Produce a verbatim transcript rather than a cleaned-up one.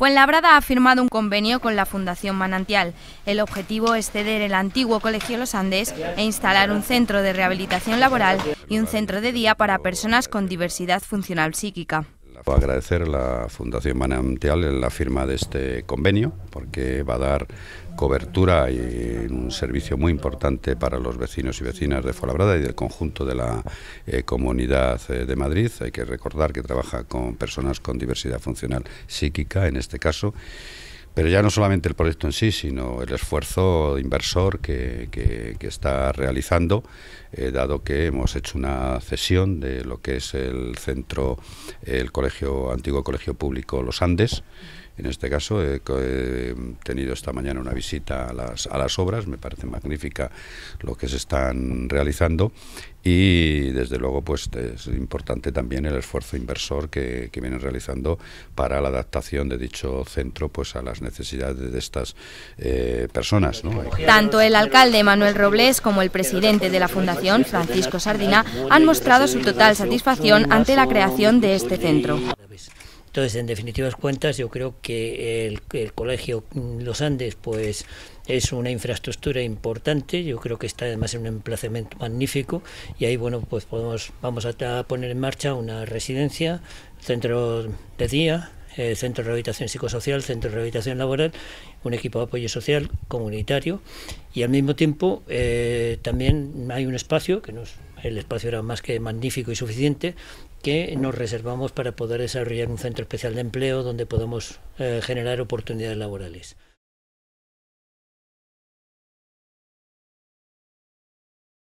Fuenlabrada ha firmado un convenio con la Fundación Manantial. El objetivo es ceder el antiguo Colegio Los Andes e instalar un centro de rehabilitación laboral y un centro de día para personas con diversidad funcional psíquica. Agradecer a la Fundación Manantial en la firma de este convenio, porque va a dar cobertura y un servicio muy importante para los vecinos y vecinas de Fuenlabrada y del conjunto de la eh, Comunidad de Madrid. Hay que recordar que trabaja con personas con diversidad funcional psíquica, en este caso. Pero ya no solamente el proyecto en sí, sino el esfuerzo inversor que, que, que está realizando, eh, dado que hemos hecho una cesión de lo que es el centro, el colegio antiguo colegio público Los Andes. En este caso he tenido esta mañana una visita a las, a las obras, me parece magnífica lo que se están realizando y desde luego pues es importante también el esfuerzo inversor que, que vienen realizando para la adaptación de dicho centro pues a las necesidades de estas eh, personas, ¿no? Tanto el alcalde Manuel Robles como el presidente de la Fundación, Francisco Sardina, han mostrado su total satisfacción ante la creación de este centro. Entonces, en definitivas cuentas, yo creo que el, el Colegio Los Andes pues es una infraestructura importante, yo creo que está además en un emplazamiento magnífico y ahí bueno pues podemos vamos a poner en marcha una residencia, centro de día, eh, centro de rehabilitación psicosocial, centro de rehabilitación laboral, un equipo de apoyo social comunitario y al mismo tiempo eh, también hay un espacio que nos... El espacio era más que magnífico y suficiente, que nos reservamos para poder desarrollar un centro especial de empleo donde podamos eh, generar oportunidades laborales.